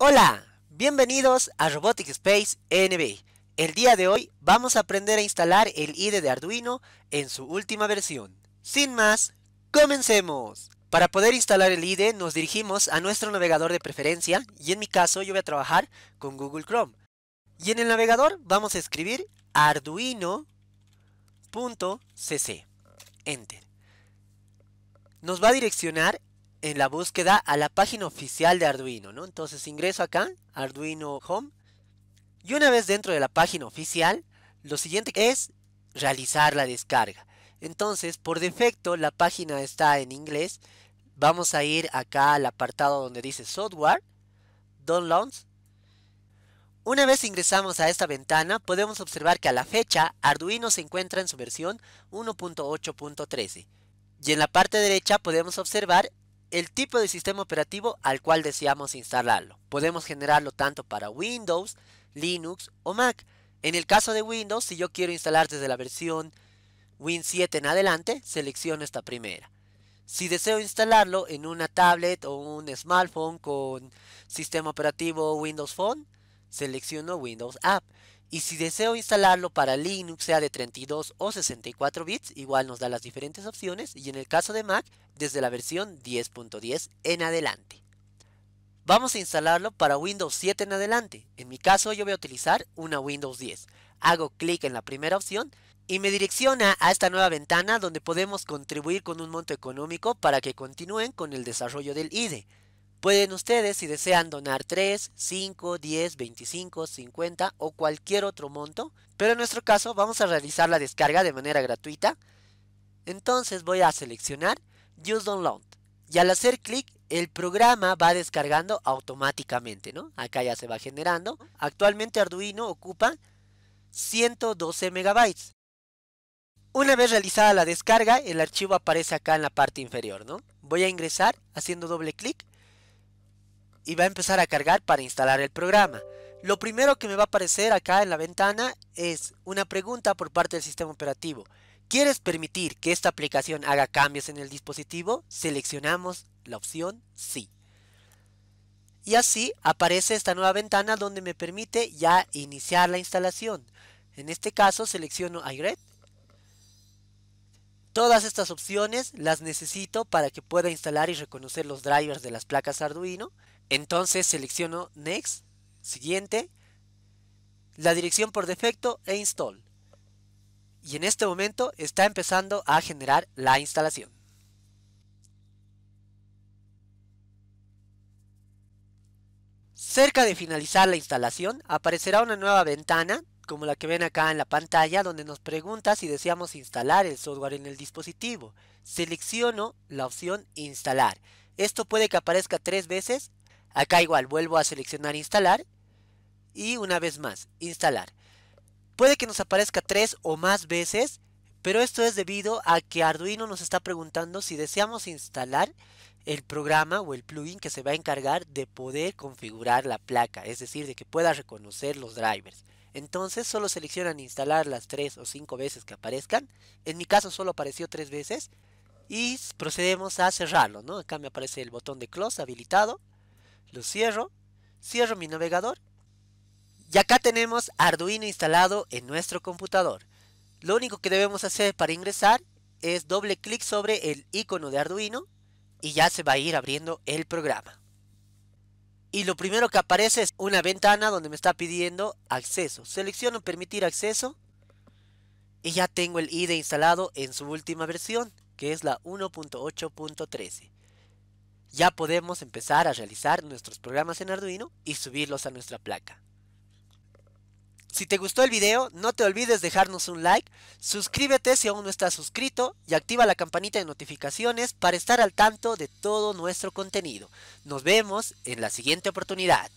Hola, bienvenidos a Robotics Space NV. El día de hoy vamos a aprender a instalar el IDE de Arduino en su última versión. Sin más, comencemos. Para poder instalar el IDE nos dirigimos a nuestro navegador de preferencia y en mi caso yo voy a trabajar con Google Chrome. Y en el navegador vamos a escribir arduino.cc. Enter. Nos va a direccionar en la búsqueda a la página oficial de Arduino, ¿no? Entonces ingreso acá, Arduino Home. Y una vez dentro de la página oficial, lo siguiente es realizar la descarga. Entonces, por defecto, la página está en inglés. Vamos a ir acá al apartado donde dice Software, Downloads. Una vez ingresamos a esta ventana, podemos observar que a la fecha, Arduino se encuentra en su versión 1.8.13. Y en la parte derecha podemos observar el tipo de sistema operativo al cual deseamos instalarlo. Podemos generarlo tanto para Windows, Linux o Mac. En el caso de Windows, si yo quiero instalar desde la versión Win 7 en adelante, selecciono esta primera. Si deseo instalarlo en una tablet o un smartphone con sistema operativo Windows Phone, selecciono Windows App. Y si deseo instalarlo para Linux, sea de 32 o 64 bits, igual nos da las diferentes opciones. Y en el caso de Mac, desde la versión 10.10 en adelante. Vamos a instalarlo para Windows 7 en adelante. En mi caso yo voy a utilizar una Windows 10. Hago clic en la primera opción y me direcciona a esta nueva ventana donde podemos contribuir con un monto económico para que continúen con el desarrollo del IDE. Pueden ustedes, si desean, donar 3, 5, 10, 25, 50 o cualquier otro monto. Pero en nuestro caso vamos a realizar la descarga de manera gratuita. Entonces voy a seleccionar Use Download. Y al hacer clic, el programa va descargando automáticamente, ¿no? Acá ya se va generando. Actualmente Arduino ocupa 112 megabytes. Una vez realizada la descarga, el archivo aparece acá en la parte inferior, ¿no? Voy a ingresar haciendo doble clic. Y va a empezar a cargar para instalar el programa. Lo primero que me va a aparecer acá en la ventana es una pregunta por parte del sistema operativo. ¿Quieres permitir que esta aplicación haga cambios en el dispositivo? Seleccionamos la opción sí. Y así aparece esta nueva ventana donde me permite ya iniciar la instalación. En este caso selecciono iRed. Todas estas opciones las necesito para que pueda instalar y reconocer los drivers de las placas Arduino. Entonces selecciono Next, siguiente, la dirección por defecto e Install. Y en este momento está empezando a generar la instalación. Cerca de finalizar la instalación aparecerá una nueva ventana, como la que ven acá en la pantalla, donde nos pregunta si deseamos instalar el software en el dispositivo. Selecciono la opción Instalar. Esto puede que aparezca 3 veces. Acá igual vuelvo a seleccionar instalar y una vez más instalar. Puede que nos aparezca 3 o más veces, pero esto es debido a que Arduino nos está preguntando si deseamos instalar el programa o el plugin que se va a encargar de poder configurar la placa, es decir, de que pueda reconocer los drivers. Entonces solo seleccionan instalar las 3 o 5 veces que aparezcan. En mi caso solo apareció 3 veces y procedemos a cerrarlo, ¿no? Acá me aparece el botón de close habilitado. Lo cierro, cierro mi navegador y acá tenemos Arduino instalado en nuestro computador. Lo único que debemos hacer para ingresar es doble clic sobre el icono de Arduino y ya se va a ir abriendo el programa. Y lo primero que aparece es una ventana donde me está pidiendo acceso. Selecciono permitir acceso y ya tengo el IDE instalado en su última versión, que es la 1.8.13. Ya podemos empezar a realizar nuestros programas en Arduino y subirlos a nuestra placa. Si te gustó el video, no te olvides dejarnos un like, suscríbete si aún no estás suscrito y activa la campanita de notificaciones para estar al tanto de todo nuestro contenido. Nos vemos en la siguiente oportunidad.